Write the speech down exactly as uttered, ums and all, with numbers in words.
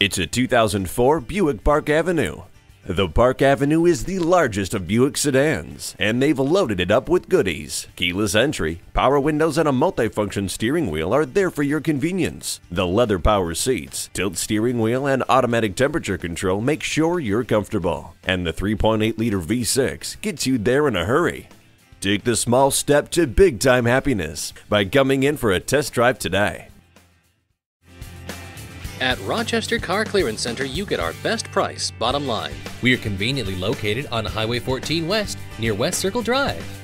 It's a two thousand four Buick Park Avenue. The Park Avenue is the largest of Buick sedans, and they've loaded it up with goodies. Keyless entry, power windows, and a multifunction steering wheel are there for your convenience. The leather power seats, tilt steering wheel, and automatic temperature control make sure you're comfortable. And the three point eight liter V six gets you there in a hurry. Take the small step to big-time happiness by coming in for a test drive today. At Rochester Car Clearance Center, you get our best price, bottom line. We are conveniently located on Highway fourteen West, near West Circle Drive.